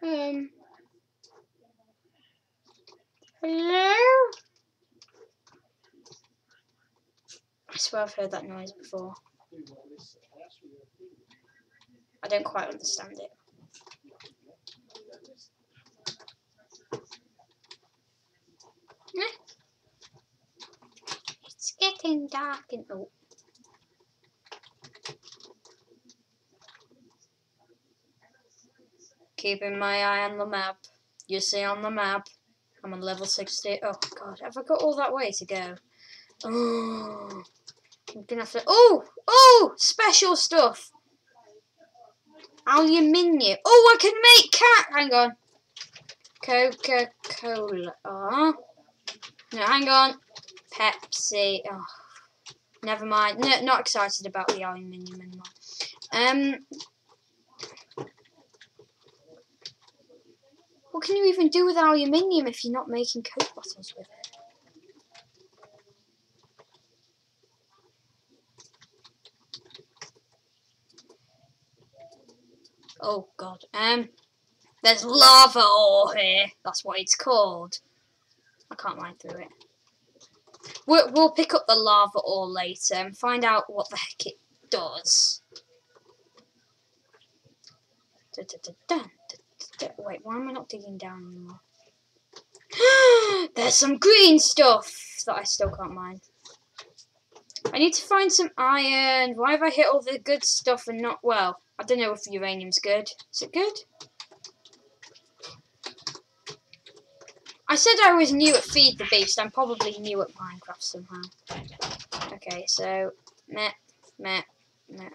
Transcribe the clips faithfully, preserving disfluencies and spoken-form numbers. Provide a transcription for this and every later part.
Um, hello? I swear I've heard that noise before. I don't quite understand it. It's getting dark and oh. Keeping my eye on the map. You see on the map, I'm on level sixty. Oh god, have I got all that way to go? Oh, I'm gonna have to. Oh, oh, special stuff. Aluminium. Oh, I can make cat. Hang on. Coca-Cola. Oh. No, hang on. Pepsi. Oh, never mind. No, not excited about the aluminium anymore. Um. What can you even do with aluminium if you're not making Coke bottles with it? Oh god, um, there's lava ore here, that's what it's called. I can't mine through it. We'll, we'll pick up the lava ore later and find out what the heck it does. Dun, dun, dun, dun. Wait, why am I not digging down anymore? There's some green stuff that I still can't mine. I need to find some iron. Why have I hit all the good stuff and not, well, I don't know if uranium's good. Is it good? I said I was new at Feed the Beast. I'm probably new at Minecraft somehow. Okay, so, meh, meh, meh.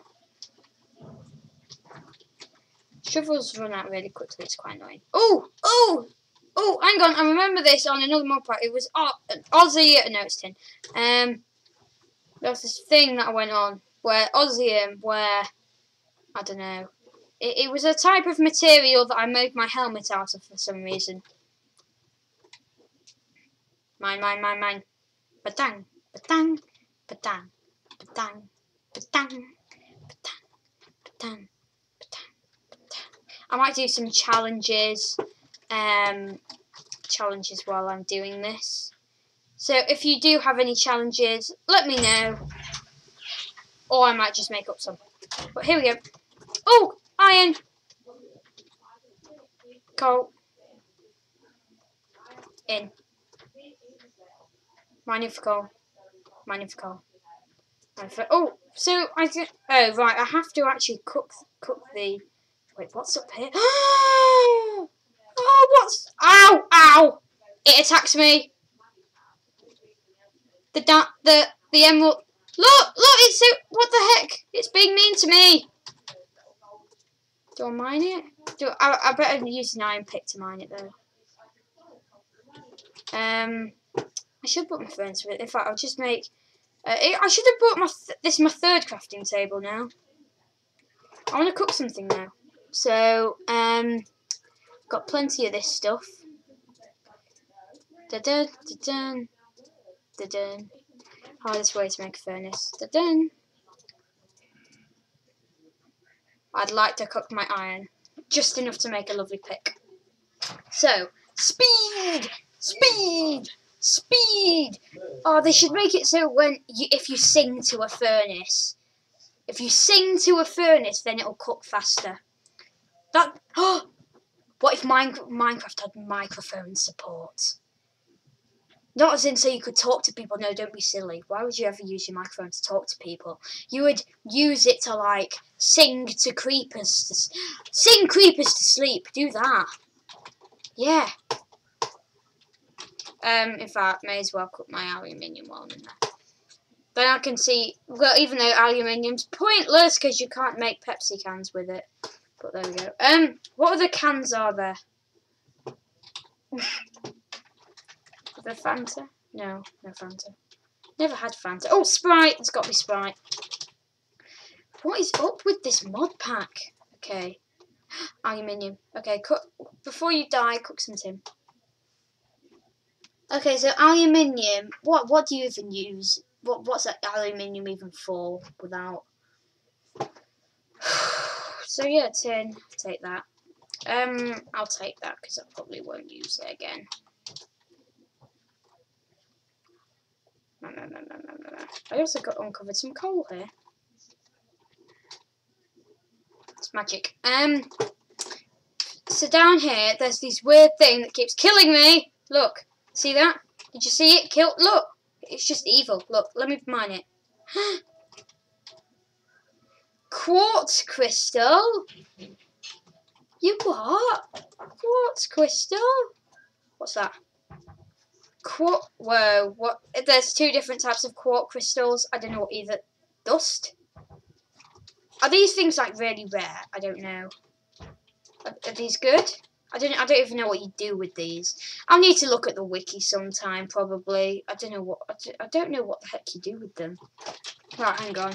Shovels run out really quickly, it's quite annoying. Oh, oh, oh, hang on, I remember this on another mod part. It was oh, Aussie, no, it's tin. Um, there was this thing that I went on where Osmium, where, I don't know, it, it was a type of material that I made my helmet out of for some reason. Mine, mine, mine, mine. Ba-dang, ba-dang, ba-dang, ba-dang, ba-dang, ba-dang, ba-dang. I might do some challenges, um, challenges while I'm doing this. So if you do have any challenges, let me know. Or I might just make up some. But here we go. Oh, iron. Coal. In. Mining for coal. Mining for coal. Mining for, oh, so I can, oh right, I have to actually cook, cook the. Wait, what's up here? Oh, what's... Ow! Ow! It attacks me. The da the the emerald... Look! Look! It's so... What the heck? It's being mean to me. Do I mine it? Do I, I better use an iron pick to mine it, though. Um, I should put my furnace with it. In fact, I'll just make... Uh, I should have bought my... Th this is my third crafting table now. I want to cook something now. So, um, got plenty of this stuff. Da-dun, da-dun, da-dun. Hardest way to make a furnace. Da-dun. I'd like to cook my iron. Just enough to make a lovely pick. So, speed! Speed! Speed! Oh, they should make it so when you, if you sing to a furnace... If you sing to a furnace, then it'll cook faster. That. Oh, what if Mine, Minecraft had microphone support? Not as in so you could talk to people. No, don't be silly. Why would you ever use your microphone to talk to people? You would use it to, like, sing to creepers. To, sing creepers to sleep. Do that. Yeah. Um, in fact, may as well cook my aluminium while I'm in there. Then I can see, well, even though aluminium's pointless because you can't make Pepsi cans with it. But there we go. Um, what other cans are there? The Fanta? No, no Fanta. Never had Fanta. Oh, Sprite! It's got to be Sprite. What is up with this mod pack? Okay. Aluminium. Okay, cook, before you die, cook some tin. Okay, so aluminium. What, what do you even use? What, what's that aluminium even for without? So yeah, tin. Take that. Um, I'll take that because I probably won't use it again. No, no, no, no, no, no. I also got uncovered some coal here. It's magic. Um, so down here, there's this weird thing that keeps killing me. Look, see that? Did you see it? Kill. Look, it's just evil. Look, let me mine it. Quartz crystal. You what? Quartz crystal? What's that? Quartz. Whoa. What? There's two different types of quartz crystals. I don't know what either. Dust. Are these things like really rare? I don't know. Are, are these good? I don't. I don't even know what you do with these. I'll need to look at the wiki sometime. Probably. I don't know what. I don't, I don't know what the heck you do with them. Right. Hang on.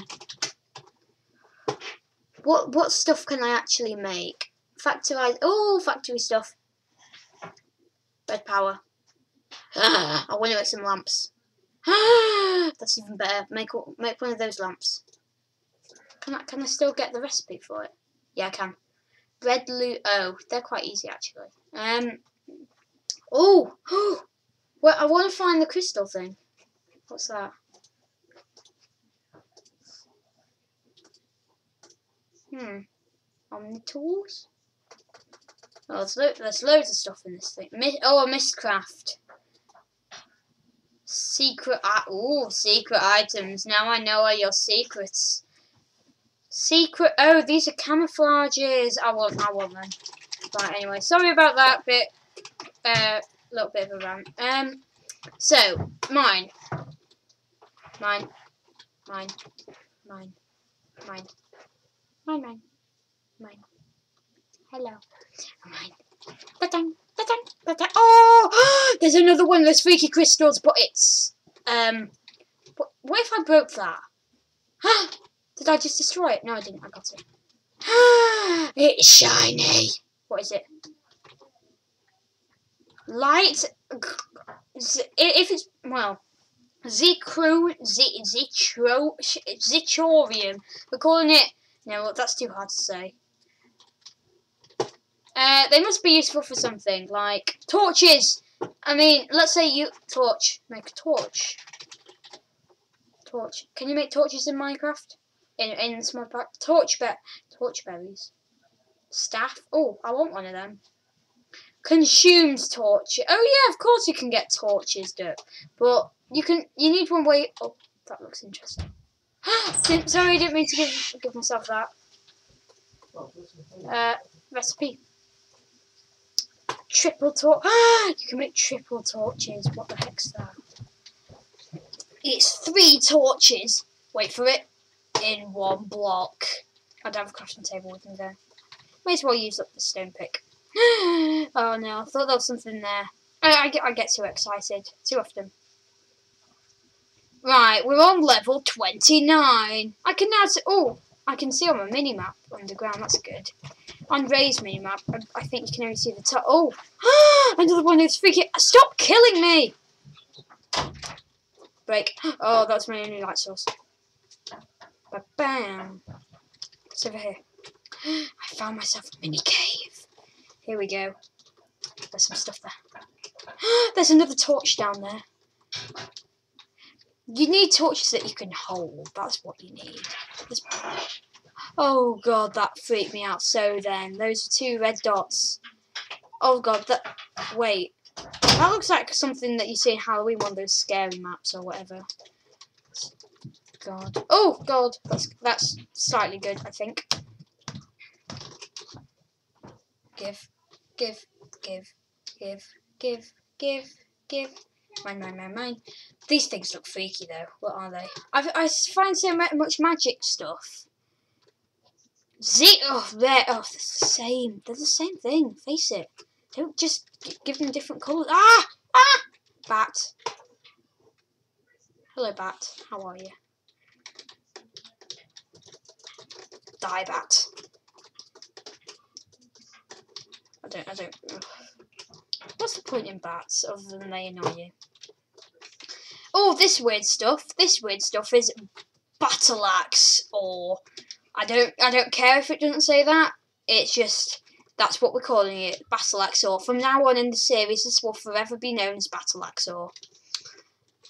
What what stuff can I actually make? Factorize. Oh, factory stuff. Red power. I want to make some lamps. That's even better. Make make one of those lamps. Can I can I still get the recipe for it? Yeah, I can. Red loot. Oh, they're quite easy actually. Um. Oh. Well, I want to find the crystal thing. What's that? Hmm. Omni tools. Oh, there's, lo there's loads of stuff in this thing. Mi oh, a mistcraft. Secret. Oh, secret items. Now I know are your secrets. Secret. Oh, these are camouflages. I want. I want them. Right. Anyway, sorry about that bit. A uh, little bit of a rant. Um. So mine. Mine. Mine. Mine. Mine. Mine, mine, mine. Hello. Mine. Ba-dang, ba-dang, ba-dang. Oh! There's another one of those freaky crystals, but it's... Um, what, what if I broke that? Huh? Did I just destroy it? No, I didn't. I got it. It's shiny. What is it? Light... If it's... Well... Zicru... Zitro... Zichorium. We're calling it... No, well, that's too hard to say. Uh, they must be useful for something, like torches. I mean, let's say you torch, make a torch. Torch. Can you make torches in Minecraft? In in small pack. Torch be torch berries. Staff. Oh, I want one of them. Consumed torch. Oh yeah, of course you can get torches, Dirk. But you can. You need one way. Oh, that looks interesting. Sorry, I didn't mean to give, give myself that. Uh, recipe. Triple torch. Ah, you can make triple torches. What the heck's that? It's three torches. Wait for it. In one block. I'd have a crafting table with me there. May as well use up the stone pick. Oh no, I thought there was something there. I, I, get, I get too excited. Too often. Right, we're on level twenty-nine. I can now see... Oh, I can see on my mini-map underground. That's good. On Ray's mini-map, I, I think you can only see the top. Oh, another one who's freaking... Stop killing me! Break. Oh, that's my only light source. Ba-bam. It's over here. I found myself a mini-cave. Here we go. There's some stuff there. There's another torch down there. You need torches that you can hold. That's what you need. There's... Oh god, that freaked me out. So then, those are two red dots. Oh god, that. Wait, that looks like something that you see in Halloween, one of those scary maps or whatever. God. Oh god, that's that's slightly good, I think. Give, give, give, give, give, give, give. Mine, mine, mine, mine. These things look freaky though. What are they? I've, I find so much magic stuff. Z oh, they're, oh, they're the same. They're the same thing. Face it. Don't just give them different colours. Ah! Ah! Bat. Hello, bat. How are you? Die, bat. I don't, I don't. Ugh. What's the point in bats other than they annoy you? Oh, this weird stuff. This weird stuff is battle axe, or I don't I don't care if it doesn't say that. It's just That's what we're calling it, Battle Axor. From now on in the series, this will forever be known as Battle Axor.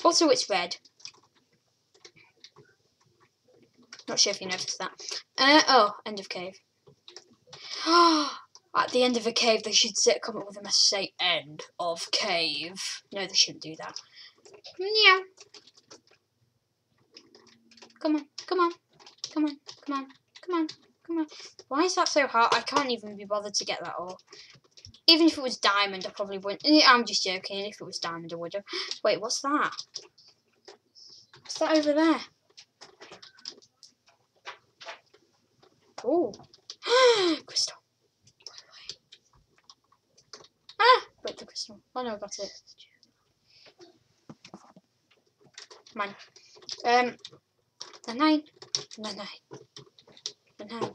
Also, it's red. Not sure if you noticed that. Uh, oh, end of cave. At the end of a cave, they should sit, come up with a message say, end of cave. No, they shouldn't do that. Meow. Come on, come on, come on, come on, come on, come on. Why is that so hard? I can't even be bothered to get that all. Even if it was diamond, I probably wouldn't. I'm just joking. If it was diamond, I would have. Wait, what's that? What's that over there? Oh. Crystal. Ah! Break the crystal. Oh no, I got it. Mine. Um. The nine. The nine. The nine.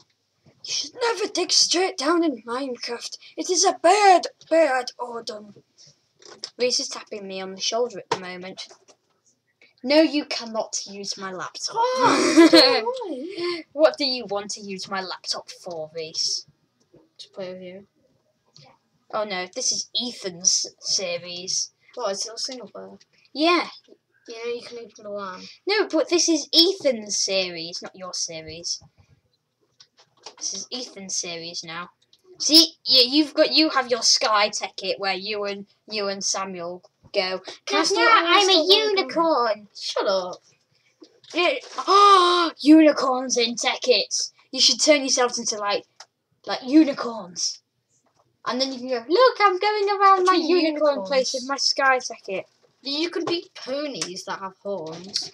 You should never dig straight down in Minecraft. It is a bad, bad order. Reese is tapping me on the shoulder at the moment. No, you cannot use my laptop. Oh, what do you want to use my laptop for, Reese? To play with you. Oh no, this is Ethan's series. What, is it a single player? Yeah. Yeah, you can even alarm. No, but this is Ethan's series, not your series. This is Ethan's series now. See, yeah, you've got you have your Sky ticket where you and you and Samuel go. Because now I'm a unicorn. Shut up. Oh, unicorns in tickets. You should turn yourselves into like like unicorns, and then you can go. Look, I'm going around my unicorn place with my Sky ticket. You could be ponies that have horns.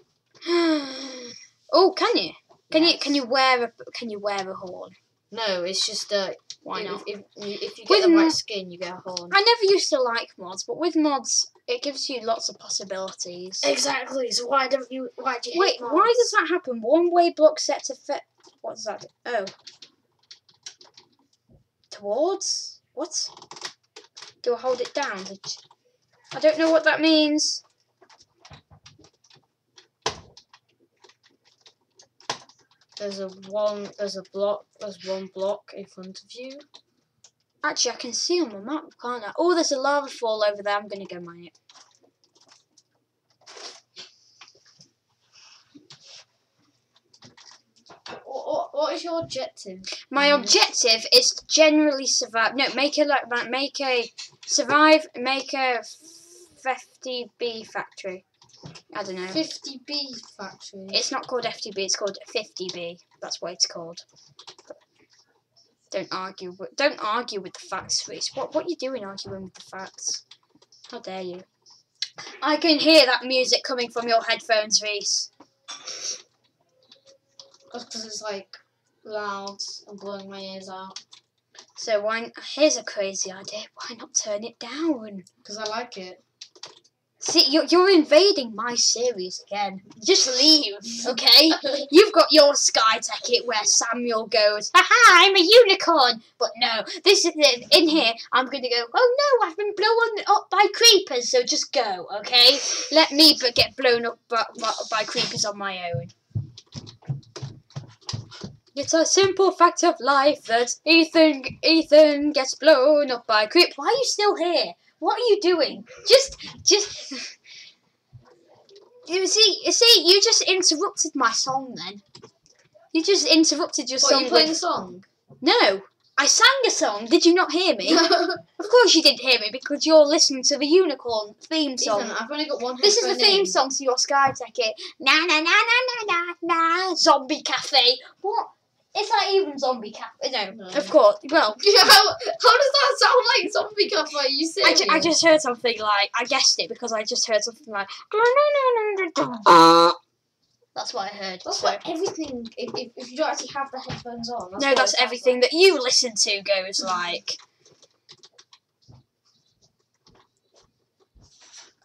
Oh, can you? Can yes. you can you wear a can you wear a horn? No, it's just uh why if, not? If, if you get with the right skin, you get a horn. I never used to like mods, but with mods, it gives you lots of possibilities. Exactly. So why don't you? Why do you? Wait, hate mods? Why does that happen? One way block set to fit. What does that do? Oh, towards what? Do I hold it down? I don't know what that means. There's a one. There's a block. There's one block in front of you. Actually, I can see on my map, can't I? Oh, there's a lava fall over there. I'm gonna go mine it. What, what, what is your objective? My objective is to generally survive. No, make a like make a survive. Make a F T B factory. I don't know. fifty B factory. It's not called F T B, it's called fifty B. That's what it's called. Don't argue with, don't argue with the facts, Reese. What what are you doing arguing with the facts? How dare you? I can hear that music coming from your headphones, Reese. That's because it's like loud and blowing my ears out. So why? Here's a crazy idea. Why not turn it down? Because I like it. See, you're, you're invading my series again. Just leave, okay? You've got your Sky ticket where Samuel goes, haha, I'm a unicorn! But no, this is it. In here, I'm going to go, oh no, I've been blown up by creepers, so just go, okay? Let me but get blown up by, by, by creepers on my own. It's a simple fact of life that Ethan, Ethan gets blown up by creep. Why are you still here? What are you doing? Just, just... You see, you see, you just interrupted my song then. You just interrupted your what, song. What, you playing with... a song? No, I sang a song. Did you not hear me? Of course you didn't hear me because you're listening to the unicorn theme song. Ethan, I've only got one. This is the theme in. song to your Sky ticket. Na na na na na na na. Zombie cafe. What? It's not even zombie cafe. No, no, of course. Well, how, how does that sound like zombie cafe? Are you serious? I, ju I just heard something like I guessed it because I just heard something like. That's what I heard. That's so. What everything. If, if, if you don't actually have the headphones on. That's no, that's everything like. That you listen to goes like.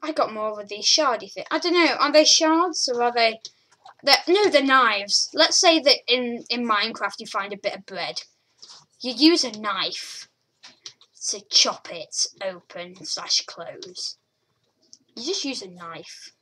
I got more of these shardy things. I don't know. Are they shards or are they? They're, no, they're knives. Let's say that in, in Minecraft you find a bit of bread. You use a knife to chop it open slash close. You just use a knife.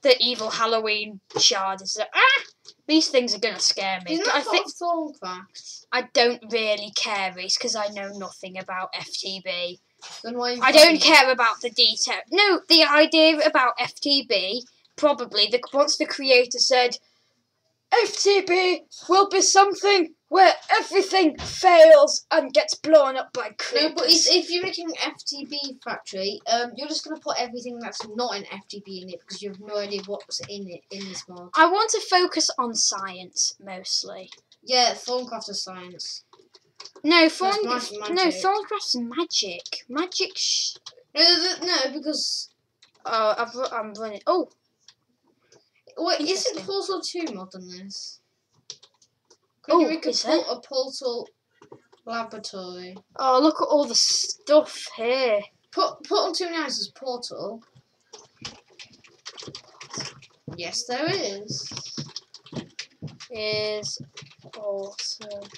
The evil Halloween shard is like, ah! These things are going to scare me. Isn't that sort of soul facts? I don't really care, Reese, because I know nothing about F T B. Then why I don't care about the detail. No, the idea about F T B, probably, the, once the creator said, F T B will be something where everything fails and gets blown up by creepers. No, but if you're making an F T B factory, um, you're just going to put everything that's not an F T B in it because you have no idea what's in it in this mod. I want to focus on science, mostly. Yeah, Thorncraft is science. No, Thorn no, Thorncraft's magic. Magic sh... No, no, no, because... Oh, I've ru I'm running... Oh! Wait, isn't Portal two mod than this? Could oh, we could put a portal laboratory. Oh, look at all the stuff here. Put Portal two now is portal. Yes, there is. Is awesome.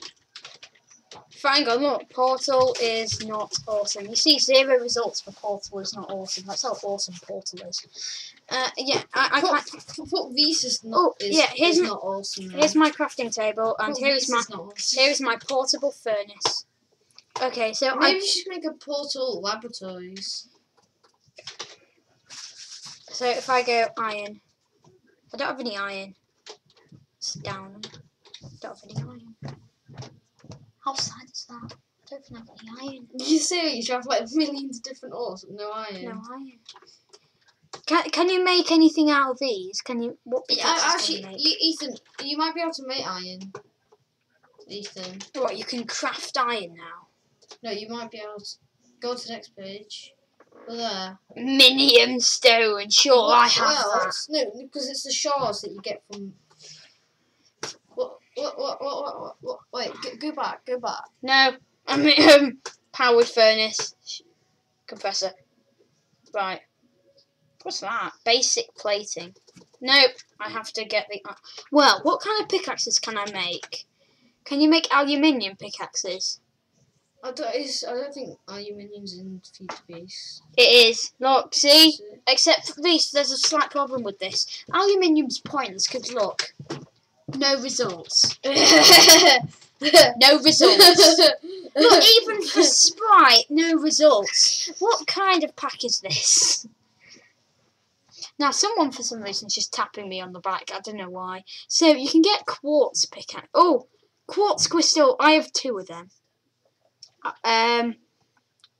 Hang on, look. Portal is not awesome. You see zero results for Portal is not awesome. That's how awesome Portal is. Uh, yeah, I, I can't. What Reese's not oh, is, yeah, here's is my, not awesome. Right? Here's my crafting table, and here is my awesome. here is my portable furnace. Okay, so maybe I we should make a portal laboratories. So if I go iron, I don't have any iron. It's down. I don't have any iron. How sad is that? I don't think I've got any iron. You serious? You have like millions of different ores with no iron. No iron. Can, can you make anything out of these? Can you? What? Yeah, actually, can you make? Ethan, you might be able to make iron. Ethan. What? You can craft iron now. No, you might be able to go to the next page. Well, there. Minium stone. Sure, well, I have well, that. No, because it's the shards that you get from. What? What? What? What? What? what, what? Wait. Go, go back. Go back. No. I mean, um, powered furnace, compressor. Right. What's that? Basic plating. Nope, I have to get the... Uh, well, what kind of pickaxes can I make? Can you make aluminium pickaxes? I don't, it's, I don't think aluminium's in Feed the Beast. It is. Look, see? Except for this, there's a slight problem with this. Aluminium's pointless, because look. No results. No results. Look, even for Sprite, no results. What kind of pack is this? Now, someone for some reason is just tapping me on the back. I don't know why. So, you can get quartz pickaxe. Oh, quartz crystal. I have two of them. Um,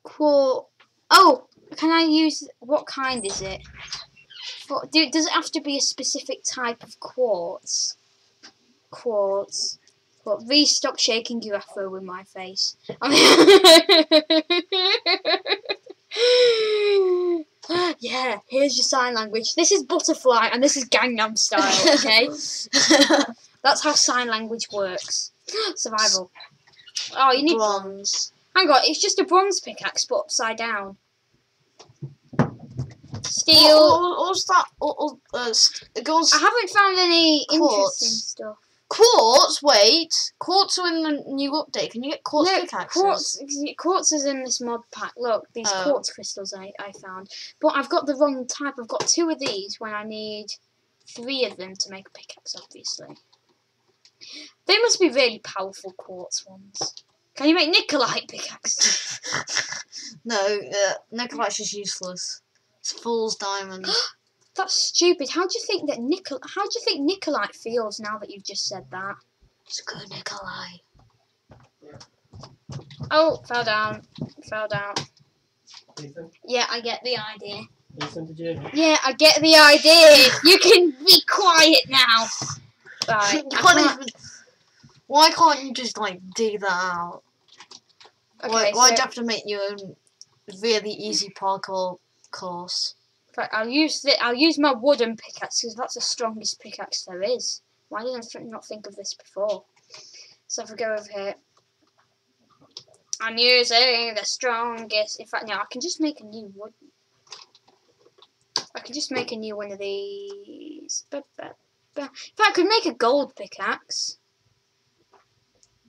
quartz. Oh, can I use. What kind is it? What, do, does it have to be a specific type of quartz? Quartz. What? Reese, stop shaking your afro with my face. Yeah, here's your sign language. This is butterfly and this is Gangnam Style, okay? That's how sign language works. Survival. Oh, you need bronze. Hang on, it's just a bronze pickaxe but upside down. Steel. Oh, oh, what's that? Oh, oh, uh, gold. I haven't found any quartz. Interesting stuff. Quartz? Wait. Quartz are in the new update. Can you get quartz no, pickaxes? Quartz, quartz is in this mod pack. Look, these oh. quartz crystals I, I found. But I've got the wrong type. I've got two of these when I need three of them to make a pickaxe, obviously. They must be really powerful quartz ones. Can you make Nikolite pickaxes? No, uh, Nikolite's just useless. It's fool's diamond. That's stupid. How do you think that Nicol? How do you think Nikolite feels now that you've just said that? It's good, Nikolite. Oh, fell down. Fell down. Ethan? Yeah, I get the idea. Ethan, did you? Yeah, I get the idea. You can be quiet now. Right. Can't even... Why can't you just like dig that out? Okay, why why so... do you have to make your own really easy parkour course? Right, I'll use the, I'll use my wooden pickaxe because that's the strongest pickaxe there is. Why did I th not think of this before? So if I go over here, I'm using the strongest. In fact, no, I can just make a new wood. I can just make a new one of these. Ba, ba, ba. In fact, I could make a gold pickaxe.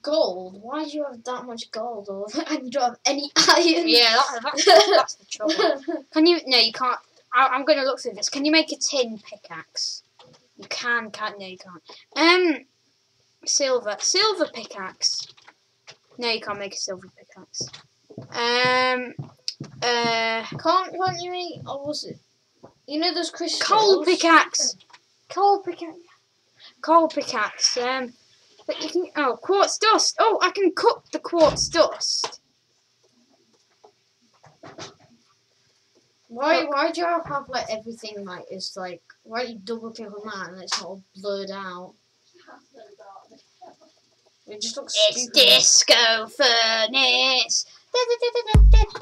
Gold? Why do you have that much gold? Or and you don't have any iron? Yeah, that, that's, that's the trouble. Can you? No, you can't. I'm going to look through this. Can you make a tin pickaxe? You can, can't, no you can't. Um, silver, silver pickaxe. No, you can't make a silver pickaxe. Um, uh, can't, can't you make, or was it? You know those crystals? Coal pickaxe. Coal pickaxe. Coal pickaxe. Um, but you can, oh, quartz dust. Oh, I can cook the quartz dust. Why, why do you have like everything like is like, why do you double click on that and it's all blurred out? It just looks it's stupid. Disco furnace. Da, da, da, da, da,